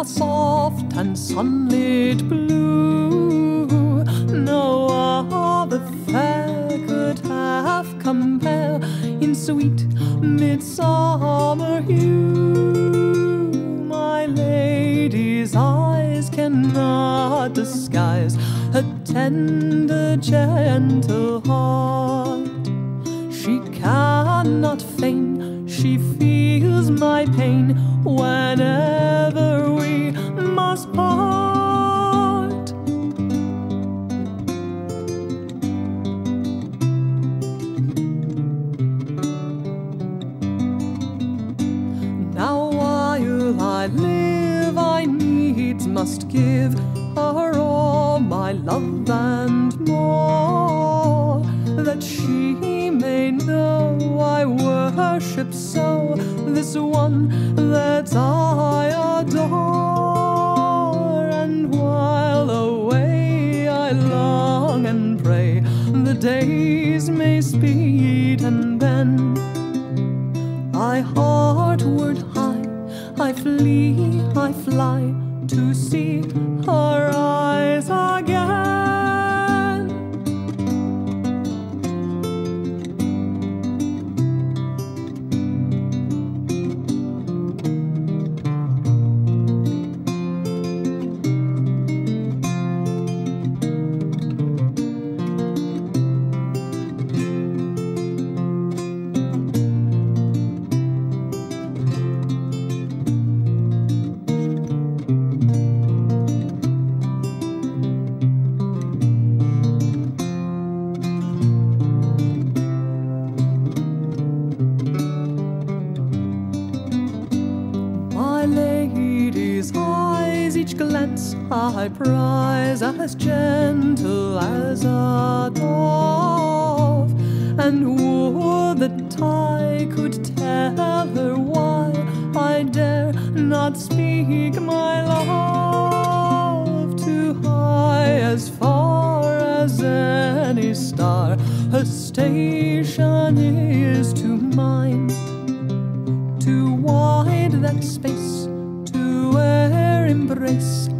a soft and sunlit blue. No other fair could have compare in sweet midsummer hue. My lady's eyes cannot disguise her tender, gentle heart. She cannot feign, she feels my pain whenever we must part. Now while I live, I needs must give her all my love and more, that she may know I worship so this one that I adore. And while away I long and pray the days may speed, and then I heartward high I flee, I fly to see her eyes again. Each glance I prize as gentle as a dove, and would that I could tell her why I dare not speak my love. Too high, as far as any star, her station is to mine. Too wide that space, embrace